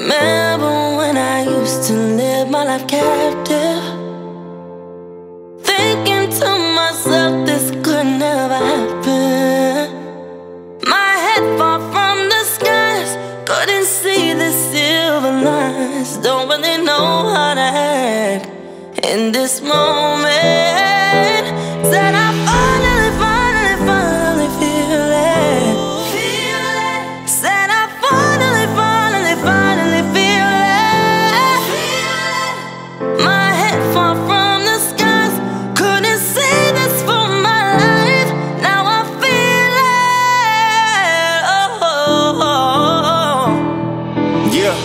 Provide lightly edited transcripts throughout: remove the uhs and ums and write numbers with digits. Remember when I used to live my life captive, thinking to myself this could never happen. My head far from the skies, couldn't see the silver lines. Don't really know how to act in this moment that I finally feel it. Said I finally feel it. My head far from the skies, couldn't see this for my life. Now I feel it. Oh. Yeah.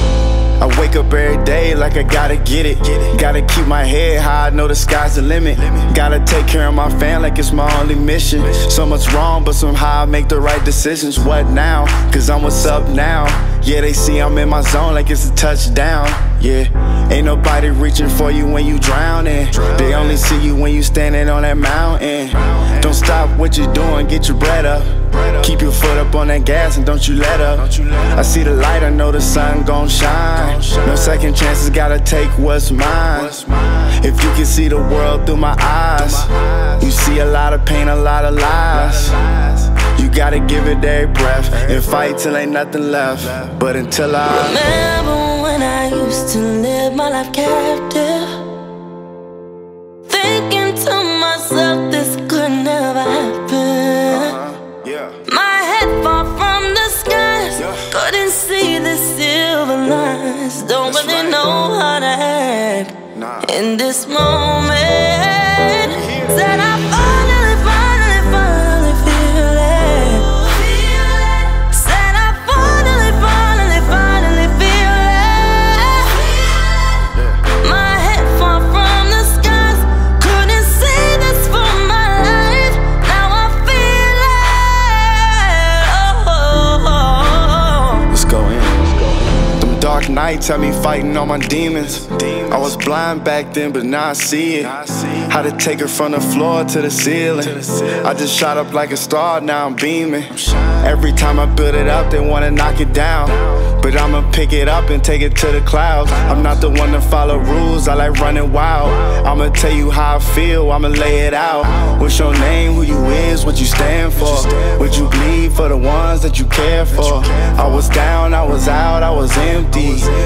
I wake up every day like I gotta get it. Gotta keep my head high, I know the sky's the limit. Gotta take care of my family like it's my only mission. So much wrong, but somehow I make the right decisions. What now? Cause I'm what's up now. Yeah, they see I'm in my zone like it's a touchdown. Yeah, ain't nobody reaching for you when you drowning. They only see you when you standing on that mountain. Don't stop what you're doing, get your bread up. Keep your foot up on that gas and don't you let up. I see the light, I know the sun gon' shine. No second chances, gotta take what's mine. If you can see the world through my eyes, you see a lot of pain, a lot of lies. You gotta give it every breath and fight till ain't nothing left. But until I remember when I used to live my life captive, thinking to myself this could never happen. My head far from the skies, couldn't see the silver lines. Don't really know how to act in this moment that I finally feel it. Said I finally feel it. My head far from the skies, couldn't see this for my life. Now I feel it. Oh. Let's go in. Dark nights had me fighting all my demons. I was blind back then, but now I see it. How to take her from the floor to the ceiling. I just shot up like a star, now I'm beaming. Every time I build it up, they wanna knock it down, but I'ma pick it up and take it to the clouds. I'm not the one to follow rules, I like running wild. I'ma tell you how I feel, I'ma lay it out. What's your name, who you is, what you stand for? Would you bleed for the ones that you care for? I was down, I was out, I was in.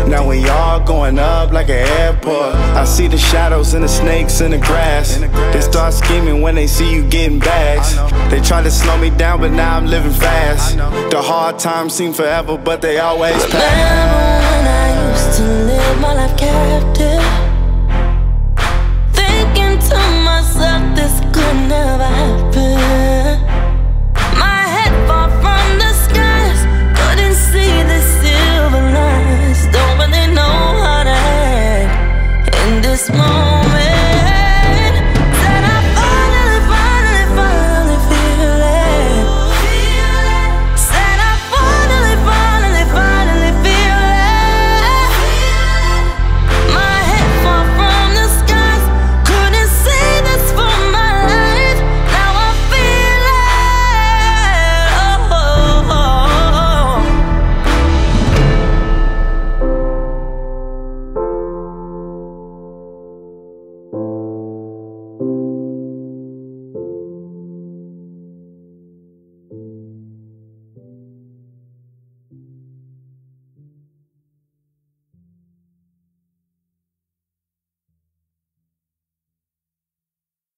Now we all going up like an airport. I see the shadows and the snakes in the grass. They start scheming when they see you getting bags. They try to slow me down, but now I'm living fast. The hard times seem forever, but they always pass. Remember when I used to live my life captive.